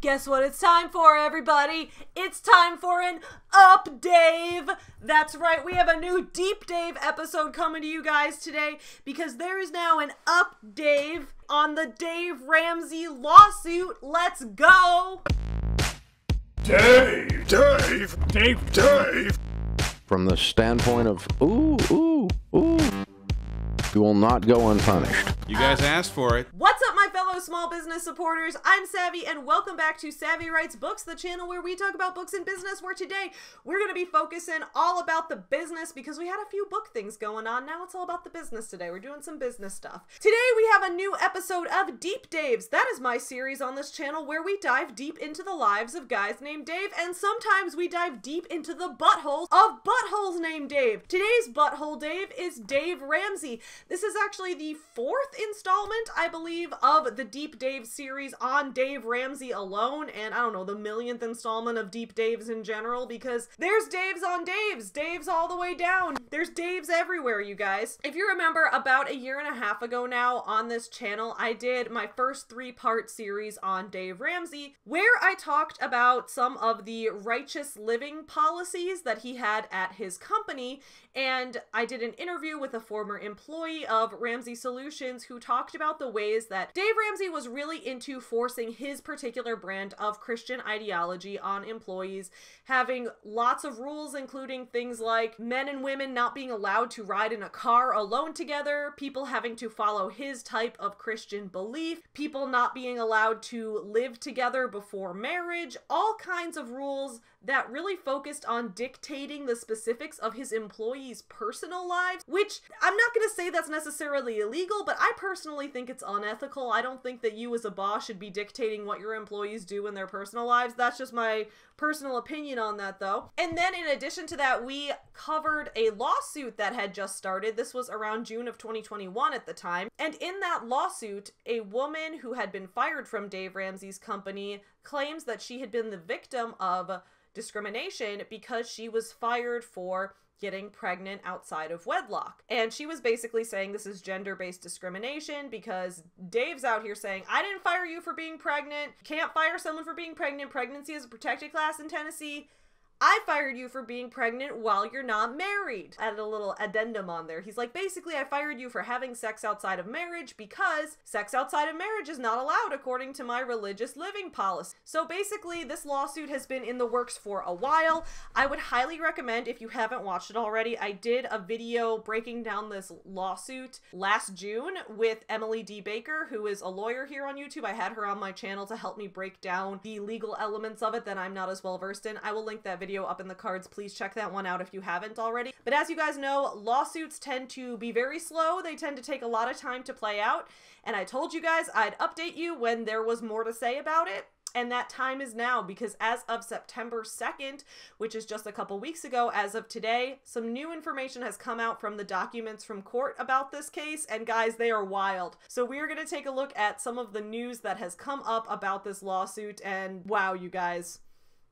Guess what it's time for, everybody? It's time for an Up Dave! That's right, we have a new Deep Dave episode coming to you guys today because there is now an Up Dave on the Dave Ramsey lawsuit. Let's go! Dave! Dave! Dave! Dave! From the standpoint of, ooh, ooh, ooh, you will not go unpunished. You guys asked for it. What's up, my fellow small business supporters? I'm Savvy, and welcome back to Savvy Writes Books, the channel where we talk about books and business, where today we're going to be focusing all about the business because we had a few book things going on. Now it's all about the business today. We're doing some business stuff. Today we have a new episode of Deep Daves. That is my series on this channel where we dive deep into the lives of guys named Dave, and sometimes we dive deep into the buttholes of buttholes named Dave. Today's butthole Dave is Dave Ramsey. This is actually the fourth installment, I believe, of the Deep Dave series on Dave Ramsey alone, and I don't know, the millionth installment of Deep Daves in general, because there's Daves on Daves, Daves all the way down. There's Daves everywhere, you guys. If you remember, about 1.5 years ago now on this channel, I did my first 3-part series on Dave Ramsey, where I talked about some of the righteous living policies that he had at his company, and I did an interview with a former employee of Ramsey Solutions who talked about the ways that Dave Ramsey was really into forcing his particular brand of Christian ideology on employees, having lots of rules, including things like men and women not being allowed to ride in a car alone together, people having to follow his type of Christian belief, people not being allowed to live together before marriage, all kinds of rules that really focused on dictating the specifics of his employees' personal lives, which I'm not going to say that's necessarily illegal, but I personally think it's unethical. I don't think that you as a boss should be dictating what your employees do in their personal lives. That's just my personal opinion on that, though. And then in addition to that, we covered a lawsuit that had just started. This was around June of 2021 at the time. And in that lawsuit, a woman who had been fired from Dave Ramsey's company claims that she had been the victim of discrimination because she was fired for getting pregnant outside of wedlock. And she was basically saying this is gender-based discrimination because Dave's out here saying, I didn't fire you for being pregnant. You can't fire someone for being pregnant. Pregnancy is a protected class in Tennessee. I fired you for being pregnant while you're not married. Added a little addendum on there. He's like, basically, I fired you for having sex outside of marriage because sex outside of marriage is not allowed according to my religious living policy. So basically, this lawsuit has been in the works for a while. I would highly recommend, if you haven't watched it already, I did a video breaking down this lawsuit last June with Emily D Baker, who is a lawyer here on YouTube. I had her on my channel to help me break down the legal elements of it that I'm not as well versed in. I will link that video up in the cards. Please check that one out if you haven't already. But as you guys know, lawsuits tend to be very slow. They tend to take a lot of time to play out. And I told you guys I'd update you when there was more to say about it. And that time is now, because as of September 2nd, which is just a couple weeks ago, as of today, some new information has come out from the documents from court about this case, and guys, they are wild. So we're going to take a look at some of the news that has come up about this lawsuit, and wow, you guys.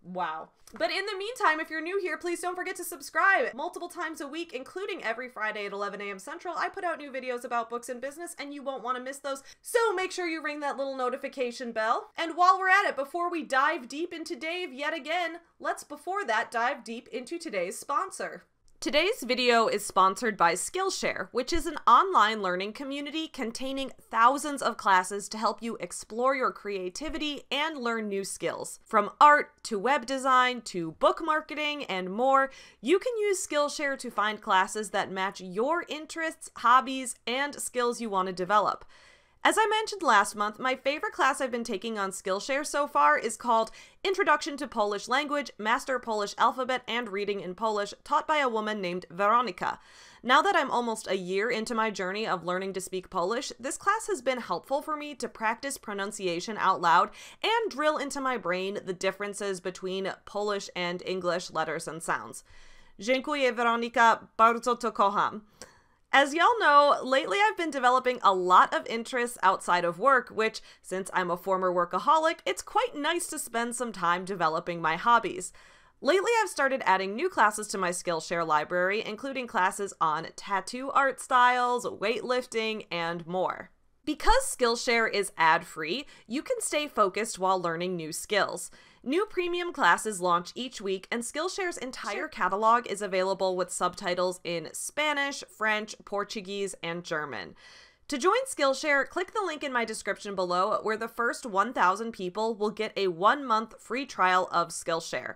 Wow. But in the meantime, if you're new here, please don't forget to subscribe. Multiple times a week, including every Friday at 11 a.m. Central, I put out new videos about books and business, and you won't want to miss those. So make sure you ring that little notification bell. And while we're at it, before we dive deep into Dave yet again, let's before that dive deep into today's sponsor. Today's video is sponsored by Skillshare, which is an online learning community containing thousands of classes to help you explore your creativity and learn new skills. From art to web design to book marketing and more, you can use Skillshare to find classes that match your interests, hobbies, and skills you want to develop. As I mentioned last month, my favorite class I've been taking on Skillshare so far is called Introduction to Polish Language, Master Polish Alphabet, and Reading in Polish, taught by a woman named Veronika. Now that I'm almost a year into my journey of learning to speak Polish, this class has been helpful for me to practice pronunciation out loud and drill into my brain the differences between Polish and English letters and sounds. Dziękuję, Veronika, bardzo to kocham. As y'all know, lately I've been developing a lot of interests outside of work, which, since I'm a former workaholic, it's quite nice to spend some time developing my hobbies. Lately I've started adding new classes to my Skillshare library, including classes on tattoo art styles, weightlifting, and more. Because Skillshare is ad-free, you can stay focused while learning new skills. New premium classes launch each week, and Skillshare's entire catalog is available with subtitles in Spanish, French, Portuguese, and German. To join Skillshare, click the link in my description below, where the first 1,000 people will get a 1-month free trial of Skillshare.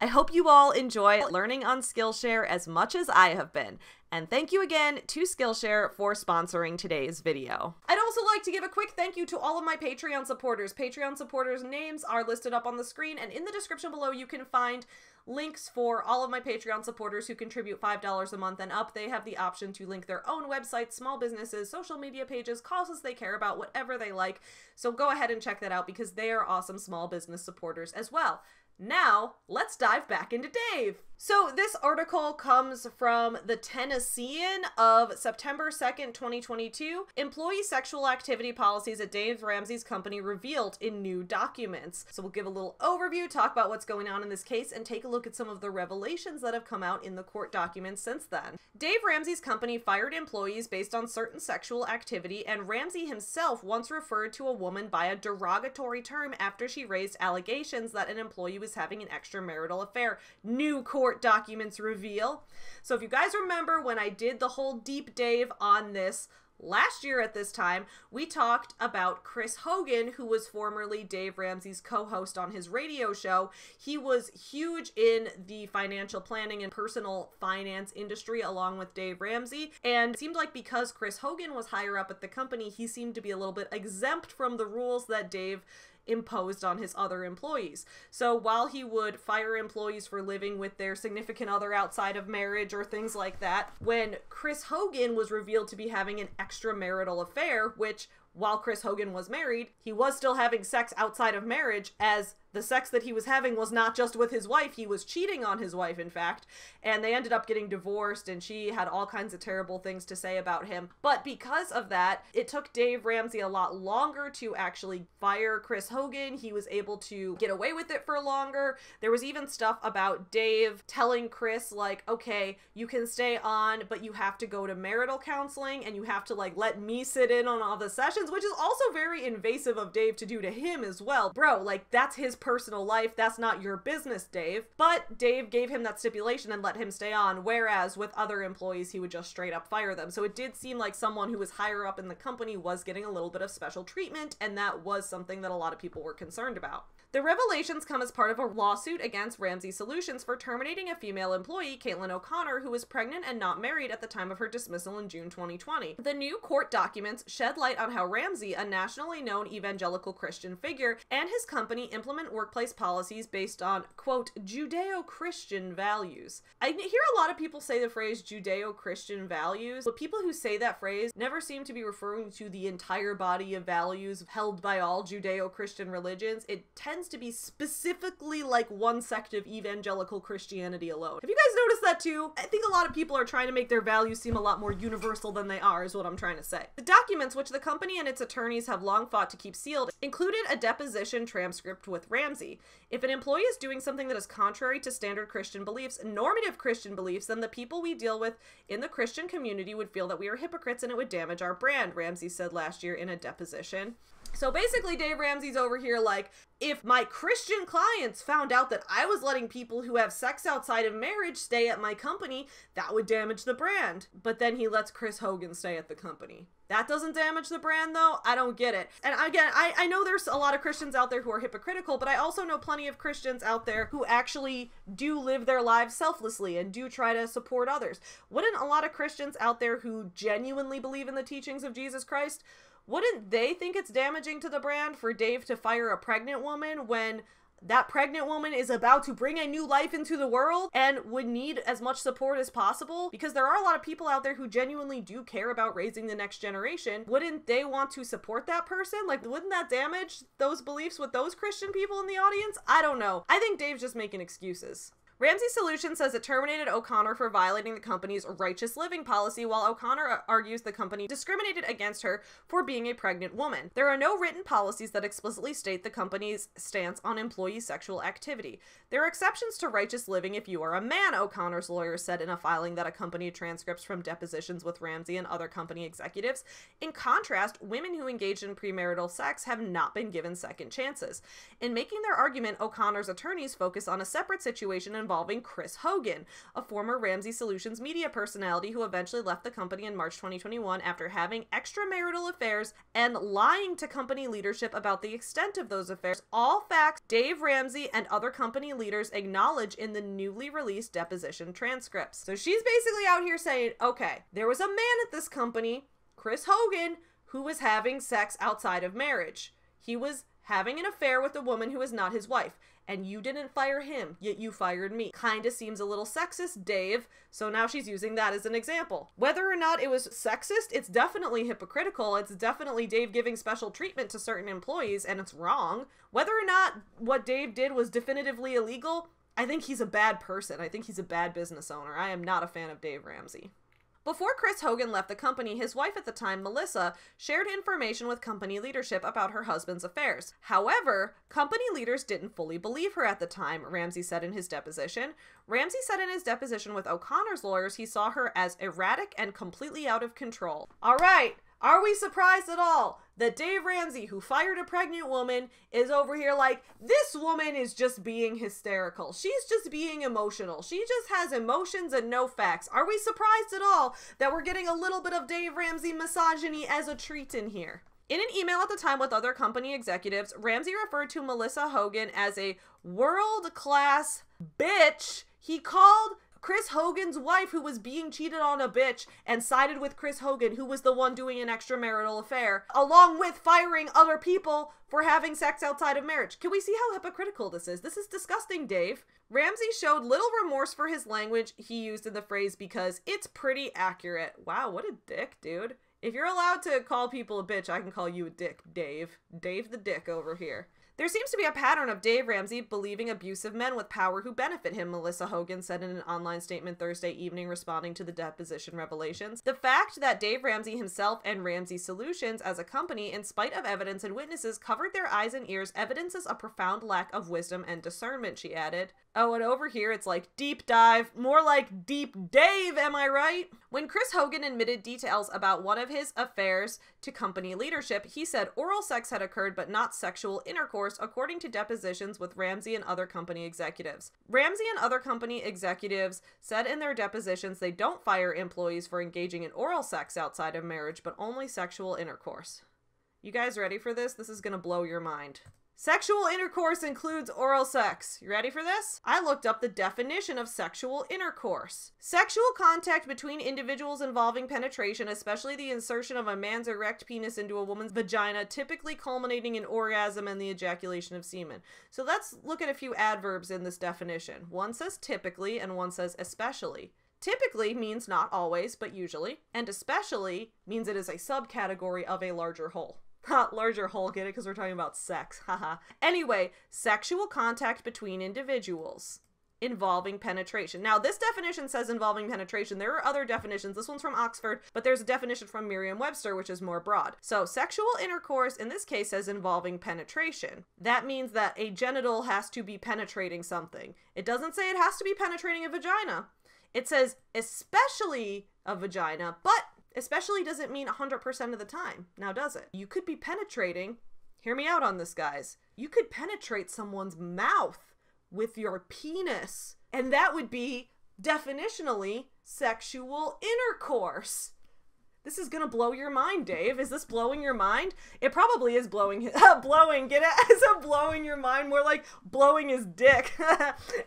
I hope you all enjoy learning on Skillshare as much as I have been. And thank you again to Skillshare for sponsoring today's video. I'd also like to give a quick thank you to all of my Patreon supporters. Patreon supporters' names are listed up on the screen, and in the description below you can find links for all of my Patreon supporters who contribute $5 a month and up. They have the option to link their own websites, small businesses, social media pages, causes they care about, whatever they like. So go ahead and check that out because they are awesome small business supporters as well. Now, let's dive back into Dave. So this article comes from the Tennessean of September 2nd, 2022. Employee sexual activity policies at Dave Ramsey's company revealed in new documents. So we'll give a little overview, talk about what's going on in this case, and take a look at some of the revelations that have come out in the court documents since then. Dave Ramsey's company fired employees based on certain sexual activity, and Ramsey himself once referred to a woman by a derogatory term after she raised allegations that an employee was having an extramarital affair. New court documents reveal. So if you guys remember when I did the whole Deep Dave on this last year at this time, we talked about Chris Hogan, who was formerly Dave Ramsey's co-host on his radio show. He was huge in the financial planning and personal finance industry along with Dave Ramsey, and it seemed like because Chris Hogan was higher up at the company, he seemed to be a little bit exempt from the rules that Dave imposed on his other employees. So while he would fire employees for living with their significant other outside of marriage or things like that, when Chris Hogan was revealed to be having an extramarital affair, which while Chris Hogan was married, he was still having sex outside of marriage, as the sex that he was having was not just with his wife, he was cheating on his wife, in fact, and they ended up getting divorced, and she had all kinds of terrible things to say about him. But because of that, it took Dave Ramsey a lot longer to actually fire Chris Hogan. He was able to get away with it for longer. There was even stuff about Dave telling Chris, like, okay, you can stay on, but you have to go to marital counseling, and you have to, like, let me sit in on all the sessions, which is also very invasive of Dave to do to him as well. Bro, like, that's his personal life. That's not your business, Dave. But Dave gave him that stipulation and let him stay on, whereas with other employees, he would just straight up fire them. So it did seem like someone who was higher up in the company was getting a little bit of special treatment, and that was something that a lot of people were concerned about. The revelations come as part of a lawsuit against Ramsey Solutions for terminating a female employee, Caitlin O'Connor, who was pregnant and not married at the time of her dismissal in June 2020. The new court documents shed light on how Ramsey, a nationally known evangelical Christian figure, and his company implement workplace policies based on, quote, Judeo-Christian values. I hear a lot of people say the phrase Judeo-Christian values, but people who say that phrase never seem to be referring to the entire body of values held by all Judeo-Christian religions. It tends to be specifically like one sect of evangelical Christianity alone. Have you guys noticed that too? I think a lot of people are trying to make their values seem a lot more universal than they are, is what I'm trying to say. The documents, which the company and its attorneys have long fought to keep sealed, included a deposition transcript with Ramsey. If an employee is doing something that is contrary to standard Christian beliefs, normative Christian beliefs, then the people we deal with in the Christian community would feel that we are hypocrites and it would damage our brand, Ramsey said last year in a deposition. So basically, Dave Ramsey's over here like, if my Christian clients found out that I was letting people who have sex outside of marriage stay at my company, that would damage the brand. But then he lets Chris Hogan stay at the company. That doesn't damage the brand, though? I don't get it. And again, I know there's a lot of Christians out there who are hypocritical, but I also know plenty of Christians out there who actually do live their lives selflessly and do try to support others. Wouldn't a lot of Christians out there who genuinely believe in the teachings of Jesus Christ, wouldn't they think it's damaging to the brand for Dave to fire a pregnant woman when that pregnant woman is about to bring a new life into the world and would need as much support as possible? Because there are a lot of people out there who genuinely do care about raising the next generation. Wouldn't they want to support that person? Like, wouldn't that damage those beliefs with those Christian people in the audience? I don't know. I think Dave's just making excuses. Ramsey Solutions says it terminated O'Connor for violating the company's righteous living policy, while O'Connor argues the company discriminated against her for being a pregnant woman. There are no written policies that explicitly state the company's stance on employee sexual activity. There are exceptions to righteous living if you are a man, O'Connor's lawyer said in a filing that accompanied transcripts from depositions with Ramsey and other company executives. In contrast, women who engaged in premarital sex have not been given second chances. In making their argument, O'Connor's attorneys focus on a separate situation involving Chris Hogan, a former Ramsey Solutions media personality who eventually left the company in March 2021 after having extramarital affairs and lying to company leadership about the extent of those affairs. All facts Dave Ramsey and other company leaders acknowledge in the newly released deposition transcripts. So she's basically out here saying, okay, there was a man at this company, Chris Hogan, who was having sex outside of marriage. He was having an affair with a woman who is not his wife, and you didn't fire him, yet you fired me. Kinda seems a little sexist, Dave. So now she's using that as an example. Whether or not it was sexist, it's definitely hypocritical. It's definitely Dave giving special treatment to certain employees, and it's wrong. Whether or not what Dave did was definitively illegal, I think he's a bad person. I think he's a bad business owner. I am not a fan of Dave Ramsey. Before Chris Hogan left the company, his wife at the time, Melissa, shared information with company leadership about her husband's affairs. However, company leaders didn't fully believe her at the time, Ramsey said in his deposition. Ramsey said in his deposition with O'Connor's lawyers he saw her as erratic and completely out of control. All right, are we surprised at all that Dave Ramsey, who fired a pregnant woman, is over here like, this woman is just being hysterical. She's just being emotional. She just has emotions and no facts. Are we surprised at all that we're getting a little bit of Dave Ramsey misogyny as a treat in here? In an email at the time with other company executives, Ramsey referred to Melissa Hogan as a world-class bitch. He called Chris Hogan's wife, who was being cheated on, a bitch, and sided with Chris Hogan, who was the one doing an extramarital affair, along with firing other people for having sex outside of marriage. Can we see how hypocritical this is? This is disgusting, Dave. Ramsey showed little remorse for his language he used in the phrase because it's pretty accurate. Wow, what a dick, dude. If you're allowed to call people a bitch, I can call you a dick, Dave. Dave the dick over here. There seems to be a pattern of Dave Ramsey believing abusive men with power who benefit him, Melissa Hogan said in an online statement Thursday evening responding to the deposition revelations. The fact that Dave Ramsey himself and Ramsey Solutions as a company, in spite of evidence and witnesses, covered their eyes and ears evidences a profound lack of wisdom and discernment, she added. Oh, and over here it's like deep dive, more like deep Dave, am I right? When Chris Hogan admitted details about one of his affairs to company leadership, he said oral sex had occurred but not sexual intercourse, according to depositions with Ramsey and other company executives. Ramsey and other company executives said in their depositions they don't fire employees for engaging in oral sex outside of marriage, but only sexual intercourse. You guys ready for this? This is gonna blow your mind. Sexual intercourse includes oral sex. You ready for this? I looked up the definition of sexual intercourse. Sexual contact between individuals involving penetration, especially the insertion of a man's erect penis into a woman's vagina, typically culminating in orgasm and the ejaculation of semen. So let's look at a few adverbs in this definition. One says typically and one says especially. Typically means not always, but usually, and especially means it is a subcategory of a larger whole. Larger whole, get it? Because we're talking about sex, haha. Anyway, sexual contact between individuals involving penetration. Now, this definition says involving penetration. There are other definitions. This one's from Oxford, but there's a definition from Merriam-Webster, which is more broad. So sexual intercourse in this case says involving penetration. That means that a genital has to be penetrating something. It doesn't say it has to be penetrating a vagina. It says especially a vagina, but especially doesn't mean 100% of the time, now does it? You could be penetrating, hear me out on this guys, you could penetrate someone's mouth with your penis, and that would be definitionally sexual intercourse. This is gonna blow your mind, Dave. Is this blowing your mind? It probably is blowing his, get it? It's a blowing your mind, more like blowing his dick.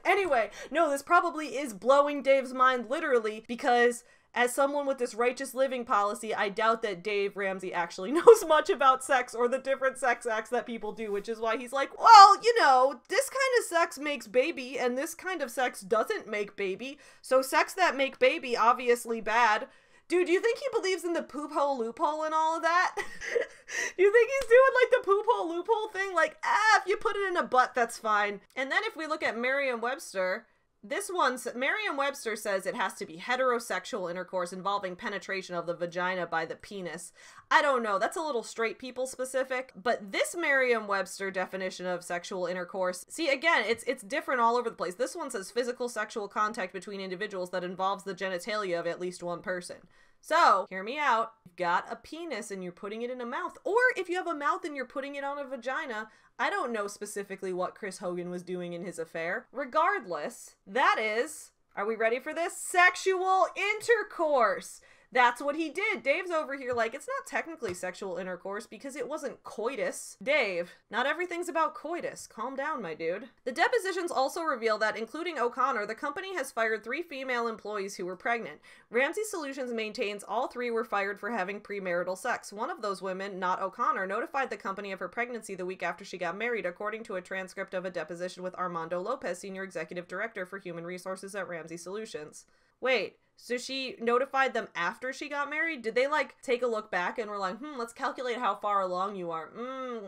Anyway, no, this probably is blowing Dave's mind literally because as someone with this righteous living policy, I doubt that Dave Ramsey actually knows much about sex or the different sex acts that people do, which is why he's like, well, you know, this kind of sex makes baby and this kind of sex doesn't make baby. So sex that make baby, obviously bad. Dude, do you think he believes in the poop hole loophole and all of that? Do you think he's doing like the poop hole loophole thing? Like, ah, if you put it in a butt, that's fine. And then if we look at Merriam-Webster, This one, Merriam-Webster says it has to be heterosexual intercourse involving penetration of the vagina by the penis. I don't know. That's a little straight people specific. But this Merriam-Webster definition of sexual intercourse, see, again, it's different all over the place. This one says physical sexual contact between individuals that involves the genitalia of at least one person. So, hear me out, you've got a penis and you're putting it in a mouth, or if you have a mouth and you're putting it on a vagina, I don't know specifically what Chris Hogan was doing in his affair. Regardless, that is, are we ready for this? Sexual intercourse! That's what he did. Dave's over here like, it's not technically sexual intercourse because it wasn't coitus. Dave, not everything's about coitus. Calm down, my dude. The depositions also reveal that, including O'Connor, the company has fired 3 female employees who were pregnant. Ramsey Solutions maintains all 3 were fired for having premarital sex. One of those women, not O'Connor, notified the company of her pregnancy the week after she got married, according to a transcript of a deposition with Armando Lopez, Senior Executive Director for Human Resources at Ramsey Solutions. Wait. So she notified them after she got married? Did they, like, take a look back and were like, let's calculate how far along you are.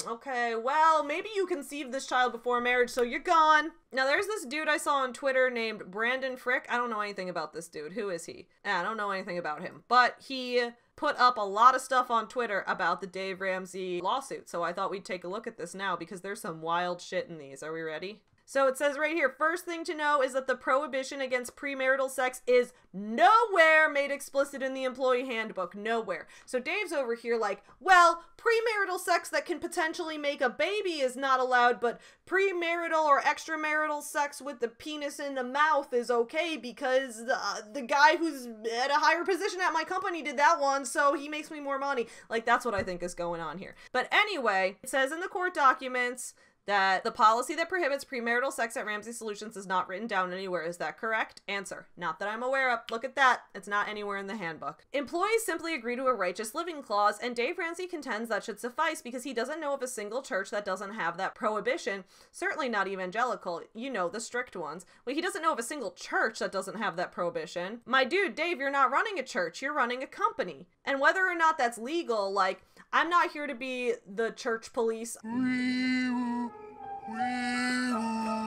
Okay, well, maybe you conceived this child before marriage, so you're gone. Now, there's this dude I saw on Twitter named Brandon Frick. I don't know anything about this dude. Who is he? I don't know anything about him. But he put up a lot of stuff on Twitter about the Dave Ramsey lawsuit, so I thought we'd take a look at this now because there's some wild shit in these. Are we ready? So it says right here, first thing to know is that the prohibition against premarital sex is nowhere made explicit in the employee handbook. Nowhere. So Dave's over here like, well, premarital sex that can potentially make a baby is not allowed, but premarital or extramarital sex with the penis in the mouth is okay because the guy who's at a higher position at my company did that one, so he makes me more money. Like, that's what I think is going on here. But anyway, it says in the court documents that the policy that prohibits premarital sex at Ramsey Solutions is not written down anywhere. Is that correct? Answer. Not that I'm aware of. Look at that. It's not anywhere in the handbook. Employees simply agree to a righteous living clause, and Dave Ramsey contends that should suffice because he doesn't know of a single church that doesn't have that prohibition. Certainly not evangelical. You know, the strict ones. Well, he doesn't know of a single church that doesn't have that prohibition. My dude, Dave, you're not running a church. You're running a company. And whether or not that's legal, like, I'm not here to be the church police.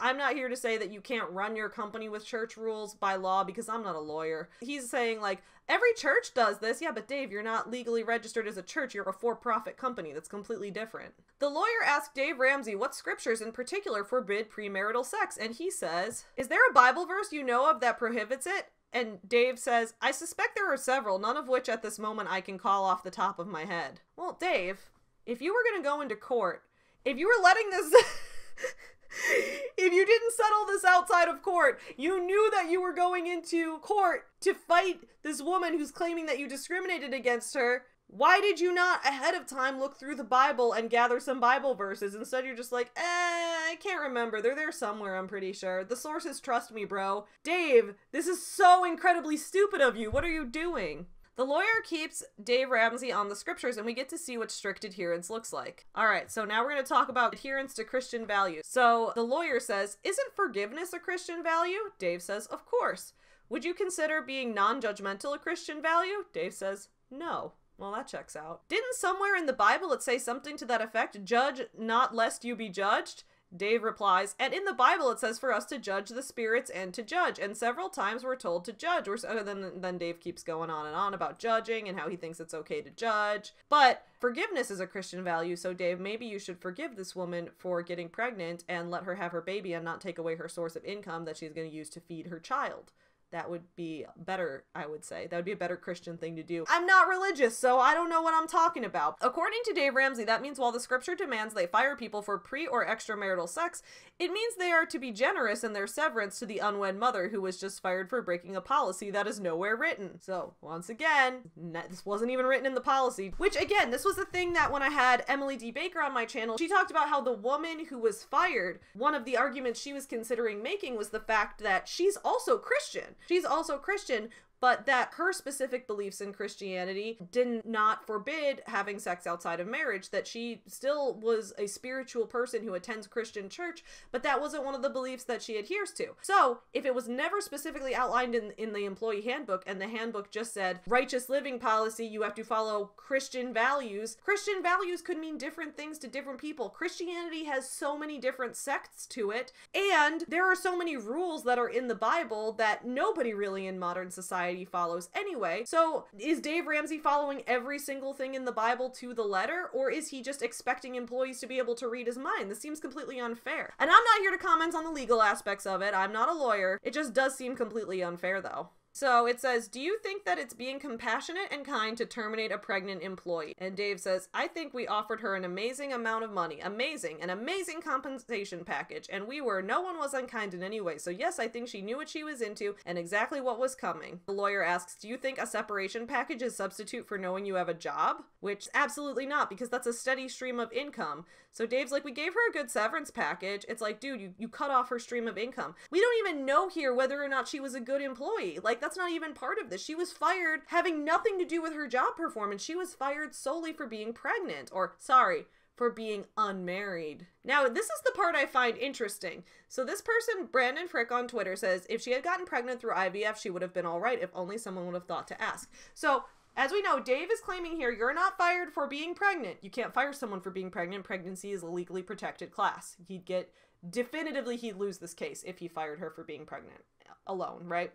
I'm not here to say that you can't run your company with church rules by law because I'm not a lawyer. He's saying, like, every church does this. Yeah, but Dave, you're not legally registered as a church. You're a for-profit company. That's completely different. The lawyer asked Dave Ramsey what scriptures in particular forbid premarital sex, and he says, is there a Bible verse you know of that prohibits it? And Dave says, I suspect there are several, none of which at this moment I can call off the top of my head. Well, Dave, if you were going to go into court, if you were letting this... if you didn't settle this outside of court, you knew that you were going into court to fight this woman who's claiming that you discriminated against her. Why did you not ahead of time look through the Bible and gather some Bible verses? Instead, you're just like, I can't remember. They're there somewhere, I'm pretty sure. The sources trust me, bro. Dave, this is so incredibly stupid of you. What are you doing? The lawyer keeps Dave Ramsey on the scriptures, and we get to see what strict adherence looks like. All right, so now we're going to talk about adherence to Christian values. So the lawyer says, isn't forgiveness a Christian value? Dave says, of course. Would you consider being non-judgmental a Christian value? Dave says, no. Well, that checks out. Didn't somewhere in the Bible it say something to that effect? Judge not lest you be judged? Dave replies, and in the Bible it says for us to judge the spirits and to judge, and several times we're told to judge. Then Dave keeps going on and on about judging and how he thinks it's okay to judge. But forgiveness is a Christian value, so Dave, maybe you should forgive this woman for getting pregnant and let her have her baby and not take away her source of income that she's going to use to feed her child. That would be better, I would say. That would be a better Christian thing to do. I'm not religious, so I don't know what I'm talking about. According to Dave Ramsey, that means while the scripture demands they fire people for pre- or extramarital sex, it means they are to be generous in their severance to the unwed mother who was just fired for breaking a policy that is nowhere written. So, once again, this wasn't even written in the policy. Which, again, this was the thing that when I had Emily D Baker on my channel, she talked about how the woman who was fired, one of the arguments she was considering making was the fact that she's also Christian. but that her specific beliefs in Christianity did not forbid having sex outside of marriage, that she still was a spiritual person who attends Christian church, but that wasn't one of the beliefs that she adheres to. So if it was never specifically outlined in the employee handbook, and the handbook just said, righteous living policy, you have to follow Christian values could mean different things to different people. Christianity has so many different sects to it, and there are so many rules that are in the Bible that nobody really in modern society follows anyway. So is Dave Ramsey following every single thing in the Bible to the letter, or is he just expecting employees to be able to read his mind? This seems completely unfair. And I'm not here to comment on the legal aspects of it. I'm not a lawyer. It just does seem completely unfair though. So it says, do you think that it's being compassionate and kind to terminate a pregnant employee? And Dave says, I think we offered her an amazing amount of money, an amazing compensation package. And no one was unkind in any way. So yes, I think she knew what she was into and exactly what was coming. The lawyer asks, do you think a separation package is a substitute for knowing you have a job? Which absolutely not, because that's a steady stream of income. So Dave's like, we gave her a good severance package. It's like, dude, you cut off her stream of income. We don't even know here whether or not she was a good employee. Like, that's not even part of this. She was fired having nothing to do with her job performance. She was fired solely for being pregnant, or sorry, for being unmarried. Now, this is the part I find interesting. So this person, Brandon Frick on Twitter, says, if she had gotten pregnant through IVF, she would have been all right if only someone would have thought to ask. So as we know, Dave is claiming here, you're not fired for being pregnant. You can't fire someone for being pregnant. Pregnancy is a legally protected class. He'd lose this case if he fired her for being pregnant alone, right?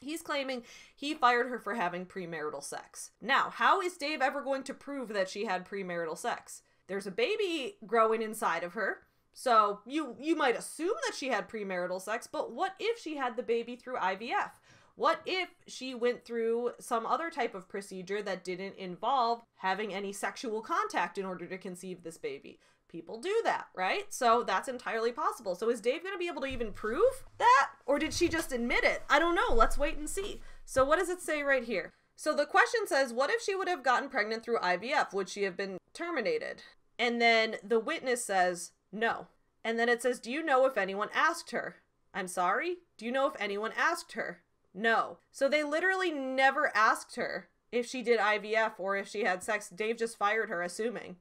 He's claiming he fired her for having premarital sex. Now, how is Dave ever going to prove that she had premarital sex? There's a baby growing inside of her, so you might assume that she had premarital sex, but what if she had the baby through IVF? What if she went through some other type of procedure that didn't involve having any sexual contact in order to conceive this baby? People do that, right? So that's entirely possible. So is Dave going to be able to even prove that? Or did she just admit it? I don't know. Let's wait and see. So what does it say right here? So the question says, what if she would have gotten pregnant through IVF? Would she have been terminated? And then the witness says, no. And then it says, do you know if anyone asked her? I'm sorry? Do you know if anyone asked her? No. So they literally never asked her if she did IVF or if she had sex. Dave just fired her, assuming.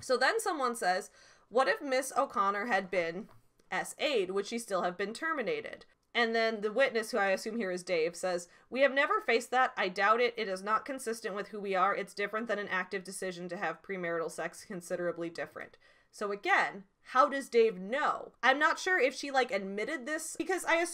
So then someone says, what if Miss O'Connor had been S-A'd? Would she still have been terminated? And then the witness, who I assume here is Dave, says, we have never faced that. I doubt it. It is not consistent with who we are. It's different than an active decision to have premarital sex, considerably different. So again, how does Dave know? I'm not sure if she like admitted this, because I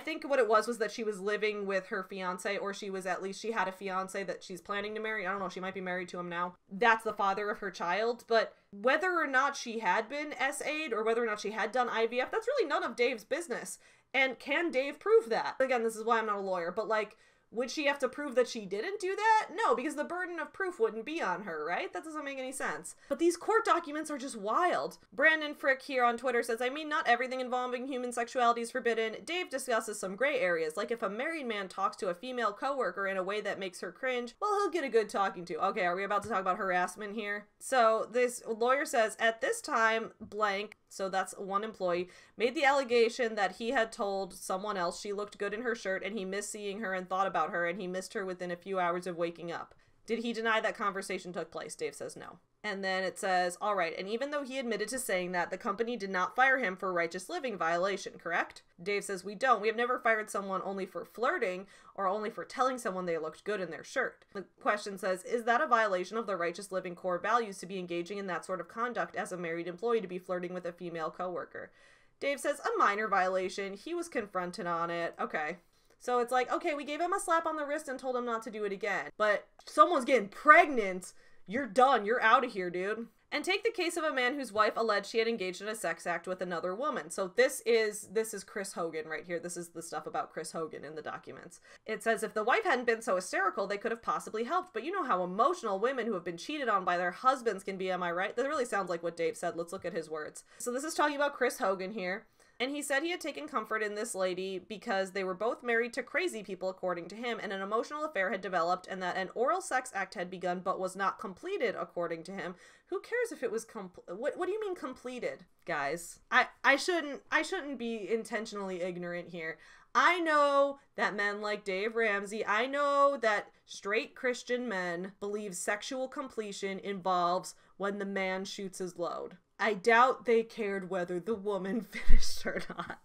think what it was that she was living with her fiance, or she had a fiance that she's planning to marry. I don't know. She might be married to him now. That's the father of her child. But whether or not she had been S-A'd or whether or not she had done IVF, that's really none of Dave's business. And can Dave prove that? Again, this is why I'm not a lawyer, but like, would she have to prove that she didn't do that? No, because the burden of proof wouldn't be on her, right? That doesn't make any sense. But these court documents are just wild. Brandon Frick here on Twitter says, I mean, not everything involving human sexuality is forbidden. Dave discusses some gray areas, like if a married man talks to a female coworker in a way that makes her cringe, well, he'll get a good talking to. Okay, are we about to talk about harassment here? So this lawyer says, at this time, blank, so that's one employee, made the allegation that he had told someone else she looked good in her shirt and he missed seeing her and thought about her and he missed her within a few hours of waking up. Did he deny that conversation took place? Dave says no. And then it says, all right, and even though he admitted to saying that, the company did not fire him for righteous living violation, correct? Dave says, we don't. We have never fired someone only for flirting or only for telling someone they looked good in their shirt. The question says, is that a violation of the righteous living core values to be engaging in that sort of conduct as a married employee, to be flirting with a female coworker? Dave says, a minor violation. He was confronted on it. Okay. So it's like, okay, we gave him a slap on the wrist and told him not to do it again. But someone's getting pregnant. You're done. You're out of here, dude. And take the case of a man whose wife alleged she had engaged in a sex act with another woman. So this is Chris Hogan right here. This is the stuff about Chris Hogan in the documents. It says, if the wife hadn't been so hysterical, they could have possibly helped. But you know how emotional women who have been cheated on by their husbands can be, am I right? That really sounds like what Dave said. Let's look at his words. So this is talking about Chris Hogan here. And he said he had taken comfort in this lady because they were both married to crazy people, according to him, and an emotional affair had developed, and that an oral sex act had begun but was not completed, according to him. Who cares if it was what do you mean completed, guys? I shouldn't be intentionally ignorant here. I know that men like Dave Ramsey, I know that straight Christian men believe sexual completion involves when the man shoots his load. I doubt they cared whether the woman finished or not.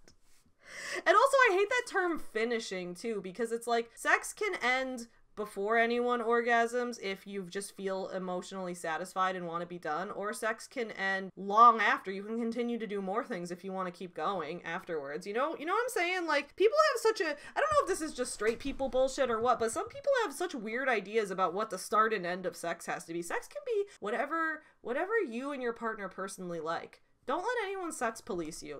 And also, I hate that term finishing, too, because it's like, sex can end before anyone orgasms if you just feel emotionally satisfied and want to be done, or sex can end long after. You can continue to do more things if you want to keep going afterwards. You know what I'm saying? Like, people have such a, I don't know if this is just straight people bullshit or what, but some people have such weird ideas about what the start and end of sex has to be. Sex can be whatever you and your partner personally like. Don't let anyone sex police you.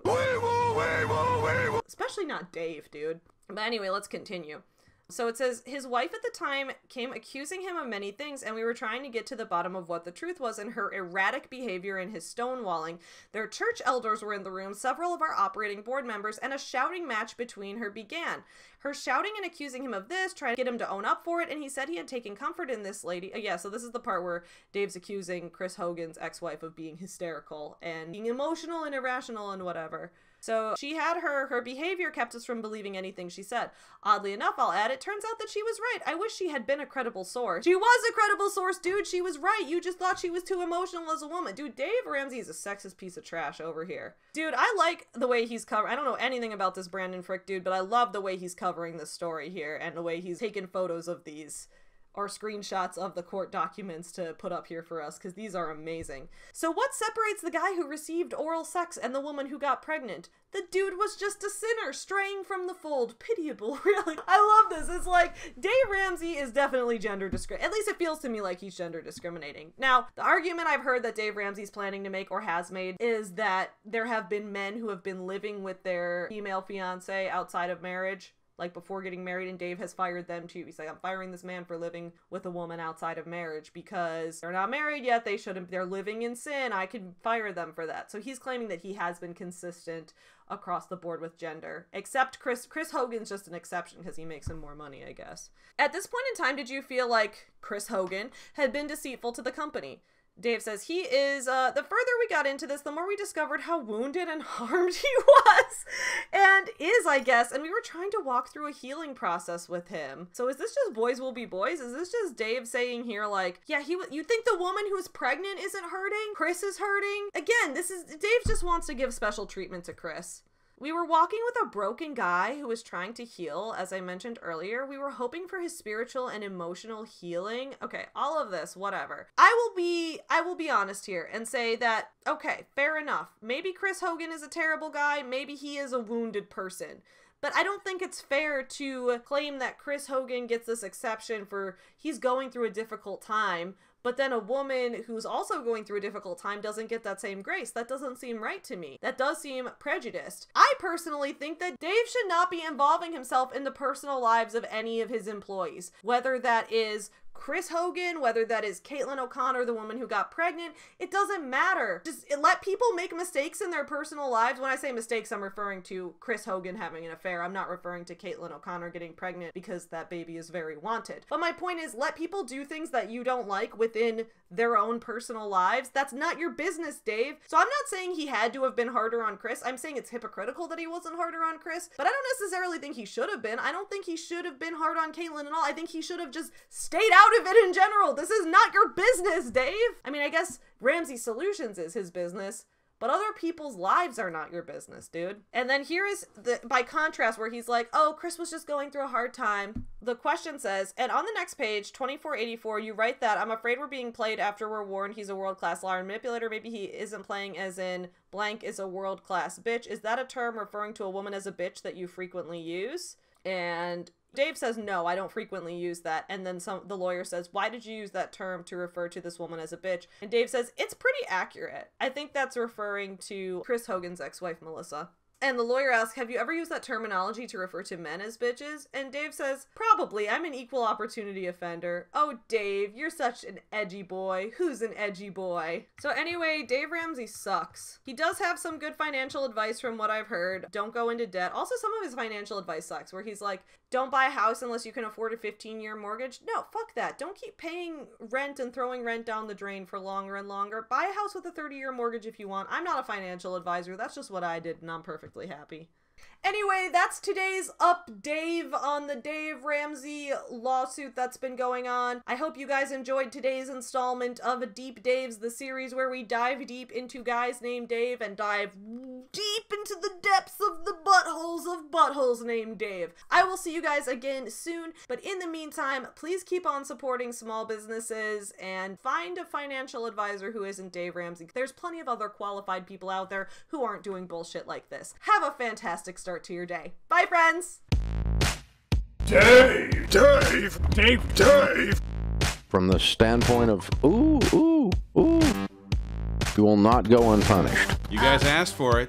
Especially not Dave, dude. But anyway, let's continue. So it says, his wife at the time came accusing him of many things, and we were trying to get to the bottom of what the truth was and her erratic behavior and his stonewalling. Their church elders were in the room, several of our operating board members, and a shouting match between her began. Her shouting and accusing him of this, trying to get him to own up for it, and he said he had taken comfort in this lady. Yeah, so this is the part where Dave's accusing Chris Hogan's ex-wife of being hysterical and being emotional and irrational and whatever. So she had her behavior kept us from believing anything she said. Oddly enough, I'll add, it turns out that she was right. I wish she had been a credible source. She was a credible source, dude. She was right. You just thought she was too emotional as a woman. Dude, Dave Ramsey is a sexist piece of trash over here. Dude, I like the way he's covering. I don't know anything about this Brandon Frick dude, but I love the way he's covering this story here and the way he's taken photos of these or screenshots of the court documents to put up here for us, because these are amazing. So what separates the guy who received oral sex and the woman who got pregnant? The dude was just a sinner straying from the fold. Pitiable, really. I love this. It's like, Dave Ramsey is definitely gender discriminating. At least it feels to me like he's gender discriminating. Now, the argument I've heard that Dave Ramsey's planning to make or has made is that there have been men who have been living with their female fiance outside of marriage, like before getting married, and Dave has fired them too. He's like, I'm firing this man for living with a woman outside of marriage because they're not married yet, they shouldn't, they're living in sin, I can fire them for that. So he's claiming that he has been consistent across the board with gender, except Chris Hogan's just an exception because he makes him more money, I guess. At this point in time, did you feel like Chris Hogan had been deceitful to the company? Dave says he is, the further we got into this, the more we discovered how wounded and harmed he was and is, I guess. And we were trying to walk through a healing process with him. So is this just boys will be boys? Is this just Dave saying here, like, yeah, you think the woman who's pregnant isn't hurting? Chris is hurting? Again, this is, Dave just wants to give special treatment to Chris. We were walking with a broken guy who was trying to heal, as I mentioned earlier. We were hoping for his spiritual and emotional healing. Okay, all of this, whatever. I will be honest here and say that, okay, fair enough. Maybe Chris Hogan is a terrible guy. Maybe he is a wounded person. But I don't think it's fair to claim that Chris Hogan gets this exception for he's going through a difficult time, but then a woman who's also going through a difficult time doesn't get that same grace. That doesn't seem right to me. That does seem prejudiced. I personally think that Dave should not be involving himself in the personal lives of any of his employees, whether that is Chris Hogan, whether that is Caitlin O'Connor, the woman who got pregnant. It doesn't matter. Just let people make mistakes in their personal lives. When I say mistakes, I'm referring to Chris Hogan having an affair. I'm not referring to Caitlin O'Connor getting pregnant because that baby is very wanted. But my point is, let people do things that you don't like within their own personal lives. That's not your business, Dave. So I'm not saying he had to have been harder on Chris. I'm saying it's hypocritical that he wasn't harder on Chris, but I don't necessarily think he should have been. I don't think he should have been hard on Caitlin at all. I think he should have just stayed out of it in general. This is not your business, Dave. I mean, I guess Ramsey Solutions is his business, but other people's lives are not your business, dude. And then here is the, by contrast, where he's like, oh, Chris was just going through a hard time. The question says, and on the next page, 2484, you write that, I'm afraid we're being played after we're warned he's a world-class liar and manipulator. Maybe he isn't playing, as in blank is a world-class bitch. Is that a term referring to a woman as a bitch that you frequently use? And Dave says, no, I don't frequently use that. And then the lawyer says, why did you use that term to refer to this woman as a bitch? And Dave says, it's pretty accurate. I think that's referring to Chris Hogan's ex-wife, Melissa. And the lawyer asks, have you ever used that terminology to refer to men as bitches? And Dave says, probably. I'm an equal opportunity offender. Oh, Dave, you're such an edgy boy. Who's an edgy boy? So anyway, Dave Ramsey sucks. He does have some good financial advice from what I've heard. Don't go into debt. Also, some of his financial advice sucks, where he's like, don't buy a house unless you can afford a 15-year mortgage. No, fuck that. Don't keep paying rent and throwing rent down the drain for longer and longer. Buy a house with a 30-year mortgage if you want. I'm not a financial advisor. That's just what I did, and I'm perfectly happy. Anyway, that's today's Up Dave on the Dave Ramsey lawsuit that's been going on. I hope you guys enjoyed today's installment of Deep Daves, the series where we dive deep into guys named Dave and dive deep into the depths of the buttholes of buttholes named Dave. I will see you guys again soon, but in the meantime, please keep on supporting small businesses and find a financial advisor who isn't Dave Ramsey. There's plenty of other qualified people out there who aren't doing bullshit like this. Have a fantastic start to your day. Bye, friends! Dave! Dave! Dave! Dave! From the standpoint of, ooh, ooh, ooh, you will not go unpunished. You guys asked for it.